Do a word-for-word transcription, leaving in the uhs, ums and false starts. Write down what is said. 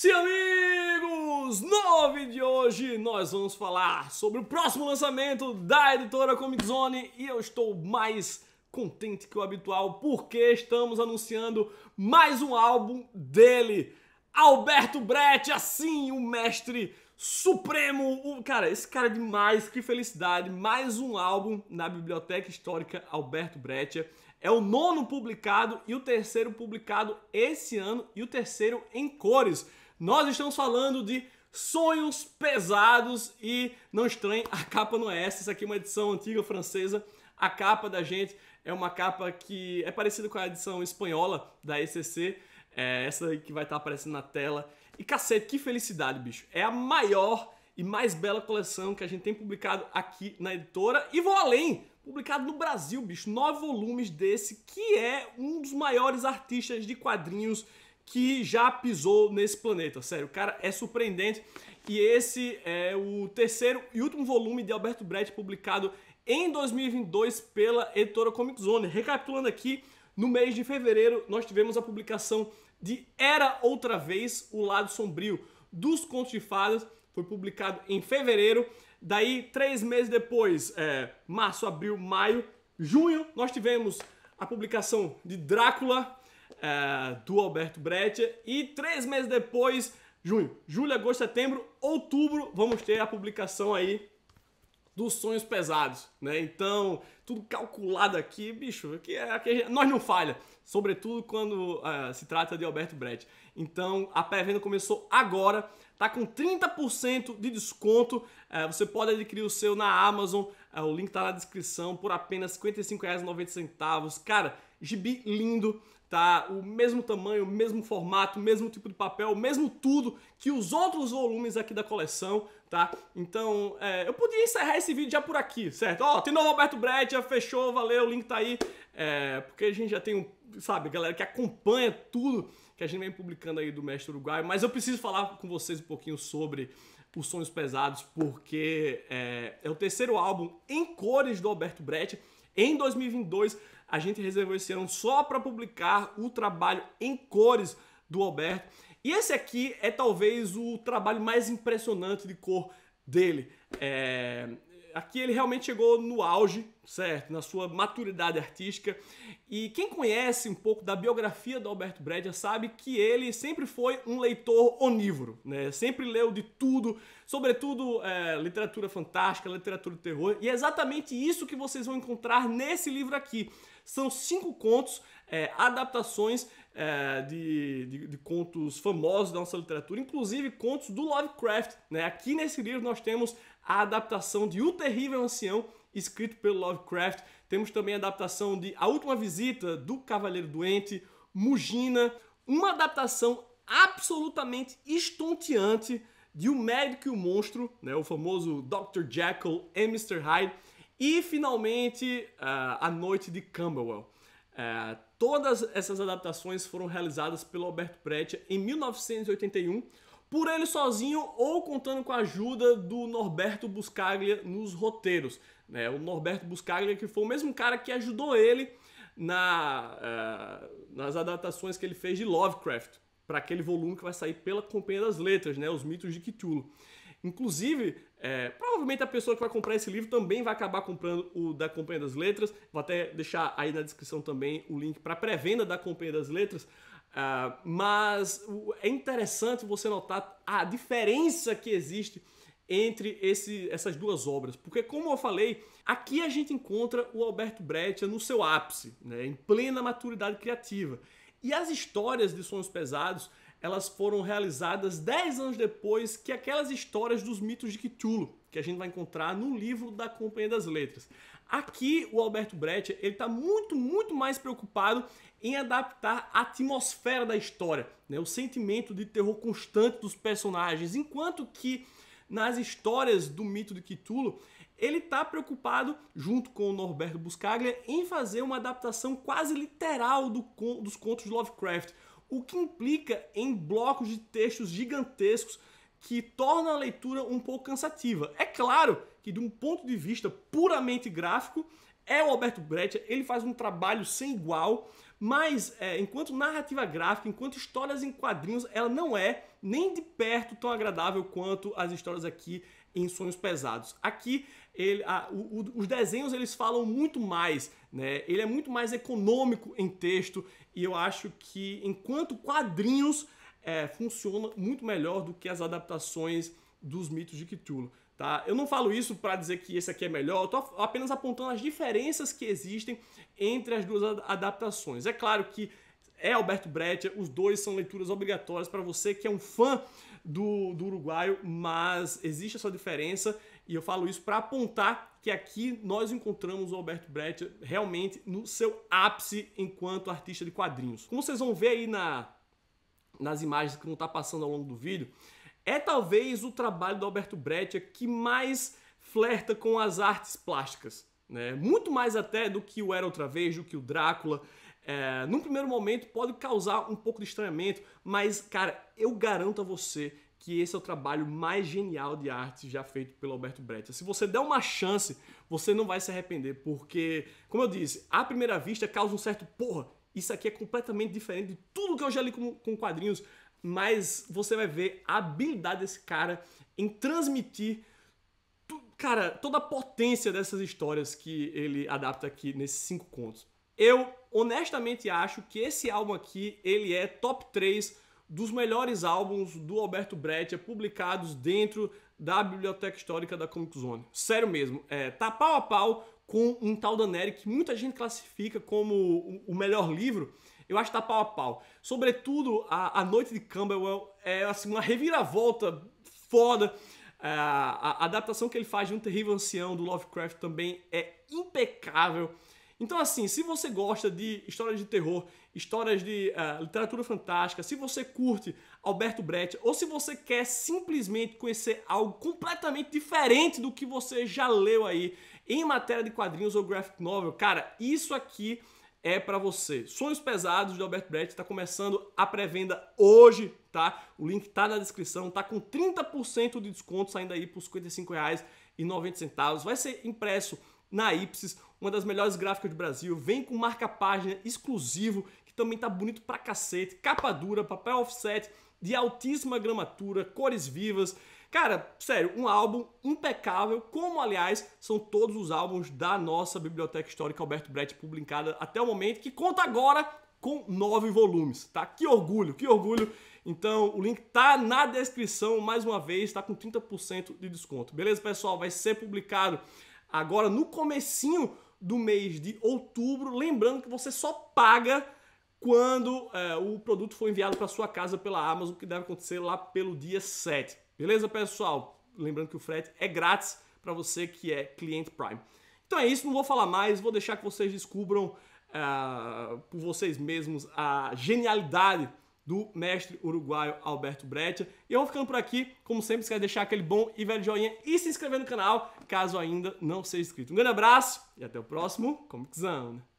Sim, amigos! No vídeo de hoje nós vamos falar sobre o próximo lançamento da Editora Comix Zone e eu estou mais contente que o habitual porque estamos anunciando mais um álbum dele, Alberto Breccia, assim, o mestre supremo. O... Cara, esse cara é demais, que felicidade! Mais um álbum na Biblioteca Histórica Alberto Breccia. É o nono publicado e o terceiro publicado esse ano e o terceiro em cores. Nós estamos falando de Sonhos Pesados e não estranhe, a capa não é essa, essa aqui é uma edição antiga francesa. A capa da gente é uma capa que é parecida com a edição espanhola da E C C, é essa aí que vai estar aparecendo na tela. E cacete, que felicidade, bicho! É a maior e mais bela coleção que a gente tem publicado aqui na editora e vou além! Publicado no Brasil, bicho, nove volumes desse que é um dos maiores artistas de quadrinhos que já pisou nesse planeta, sério, o cara é surpreendente. E esse é o terceiro e último volume de Alberto Breccia, publicado em dois mil e vinte e dois pela Editora Comix Zone. Recapitulando aqui, no mês de fevereiro nós tivemos a publicação de Era Outra Vez, O Lado Sombrio dos Contos de Fadas, foi publicado em fevereiro. Daí, três meses depois, é, março, abril, maio, junho, nós tivemos a publicação de Drácula, é, do Alberto Breccia. E três meses depois, junho, julho, agosto, setembro, outubro, vamos ter a publicação aí dos Sonhos Pesados, né? Então, tudo calculado aqui, bicho, que é, que nós não falha, sobretudo quando uh, se trata de Alberto Breccia. Então, a pré-venda começou agora, tá com trinta por cento de desconto, uh, você pode adquirir o seu na Amazon, uh, o link tá na descrição, por apenas cinquenta e cinco reais e noventa centavos. Cara, gibi lindo, tá? O mesmo tamanho, o mesmo formato, o mesmo tipo de papel, o mesmo tudo que os outros volumes aqui da coleção, tá? Então, é, eu podia encerrar esse vídeo já por aqui, certo? Ó, tem novo Alberto Breccia, fechou, valeu, o link tá aí, é, porque a gente já tem, um, sabe, galera que acompanha tudo que a gente vem publicando aí do Mestre Uruguai, mas eu preciso falar com vocês um pouquinho sobre os Sonhos Pesados, porque é, é o terceiro álbum em cores do Alberto Breccia. Em dois mil e vinte e dois, a gente reservou esse ano só para publicar o trabalho em cores do Alberto. E esse aqui é talvez o trabalho mais impressionante de cor dele. É... Aqui ele realmente chegou no auge, certo? Na sua maturidade artística. E quem conhece um pouco da biografia do Alberto Breccia sabe que ele sempre foi um leitor onívoro, né? Sempre leu de tudo, sobretudo é, literatura fantástica, literatura de terror. E é exatamente isso que vocês vão encontrar nesse livro aqui. São cinco contos, é, adaptações é, de, de, de contos famosos da nossa literatura, inclusive contos do Lovecraft, né? Aqui nesse livro nós temos a adaptação de O Terrível Ancião, escrito pelo Lovecraft. Temos também a adaptação de A Última Visita do Cavaleiro Doente, Mujina. Uma adaptação absolutamente estonteante de O Médico e o Monstro, né? O famoso doutor Jekyll e mister Hyde. E, finalmente, uh, A Noite de Camberwell. Uh, todas essas adaptações foram realizadas pelo Alberto Breccia em mil novecentos e oitenta e um, por ele sozinho ou contando com a ajuda do Norberto Buscaglia nos roteiros, né? O Norberto Buscaglia, que foi o mesmo cara que ajudou ele na, uh, nas adaptações que ele fez de Lovecraft, para aquele volume que vai sair pela Companhia das Letras, né? Os Mitos de Cthulhu. Inclusive, é, provavelmente a pessoa que vai comprar esse livro também vai acabar comprando o da Companhia das Letras. Vou até deixar aí na descrição também o link para pré-venda da Companhia das Letras. Uh, mas é interessante você notar a diferença que existe entre esse, essas duas obras, porque, como eu falei, aqui a gente encontra o Alberto Breccia no seu ápice, né, em plena maturidade criativa. E as histórias de Sonhos Pesados, elas foram realizadas dez anos depois que aquelas histórias dos Mitos de Cthulhu, que a gente vai encontrar no livro da Companhia das Letras. Aqui, o Alberto Breccia, ele está muito, muito mais preocupado em adaptar a atmosfera da história, né? O sentimento de terror constante dos personagens, enquanto que nas histórias do Mito de Cthulhu, ele está preocupado, junto com o Norberto Buscaglia, em fazer uma adaptação quase literal do, dos contos de Lovecraft, o que implica em blocos de textos gigantescos que torna a leitura um pouco cansativa. É claro que, de um ponto de vista puramente gráfico, é o Alberto Breccia, ele faz um trabalho sem igual, mas é, enquanto narrativa gráfica, enquanto histórias em quadrinhos, ela não é nem de perto tão agradável quanto as histórias aqui em Sonhos Pesados. Aqui, ele, a, o, o, os desenhos eles falam muito mais, né? Ele é muito mais econômico em texto e eu acho que, enquanto quadrinhos, é, funciona muito melhor do que as adaptações dos mitos de Cthulhu. Tá? Eu não falo isso para dizer que esse aqui é melhor, eu tô apenas apontando as diferenças que existem entre as duas adaptações. É claro que é Alberto Breccia, os dois são leituras obrigatórias para você que é um fã do, do uruguaio, mas existe essa diferença e eu falo isso para apontar que aqui nós encontramos o Alberto Breccia realmente no seu ápice enquanto artista de quadrinhos. Como vocês vão ver aí na, nas imagens que vão estar passando ao longo do vídeo, é talvez o trabalho do Alberto Breccia que mais flerta com as artes plásticas, né? Muito mais até do que o Era Outra Vez, do que o Drácula. É, num primeiro momento pode causar um pouco de estranhamento, mas, cara, eu garanto a você que esse é o trabalho mais genial de arte já feito pelo Alberto Breccia. Se você der uma chance, você não vai se arrepender, porque, como eu disse, à primeira vista causa um certo porra. Isso aqui é completamente diferente de tudo que eu já li com, com quadrinhos, mas você vai ver a habilidade desse cara em transmitir, cara, toda a potência dessas histórias que ele adapta aqui nesses cinco contos. Eu, honestamente, acho que esse álbum aqui, ele é top três dos melhores álbuns do Alberto Breccia publicados dentro da Biblioteca Histórica da Comix Zone. Sério mesmo, é, tá pau a pau com um tal Daneri que muita gente classifica como o melhor livro. Eu acho que tá pau a pau. Sobretudo, a, a Noite de Camberwell é assim, uma reviravolta foda. A, a adaptação que ele faz de Um Terrível Ancião, do Lovecraft, também é impecável. Então, assim, se você gosta de histórias de terror, histórias de uh, literatura fantástica, se você curte Alberto Breccia, ou se você quer simplesmente conhecer algo completamente diferente do que você já leu aí em matéria de quadrinhos ou graphic novel, cara, isso aqui é para você. Sonhos Pesados de Alberto Breccia está começando a pré-venda hoje, tá? O link tá na descrição, tá com trinta por cento de desconto saindo aí por cinquenta e cinco reais e noventa centavos. Vai ser impresso na Ipsis, uma das melhores gráficas do Brasil. Vem com marca-página exclusivo, que também tá bonito pra cacete, capa dura, papel offset, de altíssima gramatura, cores vivas. Cara, sério, um álbum impecável, como, aliás, são todos os álbuns da nossa Biblioteca Histórica Alberto Breccia publicada até o momento, que conta agora com nove volumes, tá? Que orgulho, que orgulho! Então, o link tá na descrição, mais uma vez, tá com trinta por cento de desconto. Beleza, pessoal? Vai ser publicado agora no comecinho do mês de outubro, lembrando que você só paga quando é, o produto for enviado para sua casa pela Amazon, que deve acontecer lá pelo dia sete. Beleza, pessoal? Lembrando que o frete é grátis para você que é cliente Prime. Então é isso, não vou falar mais, vou deixar que vocês descubram uh, por vocês mesmos a genialidade do mestre uruguaio Alberto Breccia. E eu vou ficando por aqui, como sempre, se quer deixar aquele bom e velho joinha e se inscrever no canal, caso ainda não seja inscrito. Um grande abraço e até o próximo Comix Zone.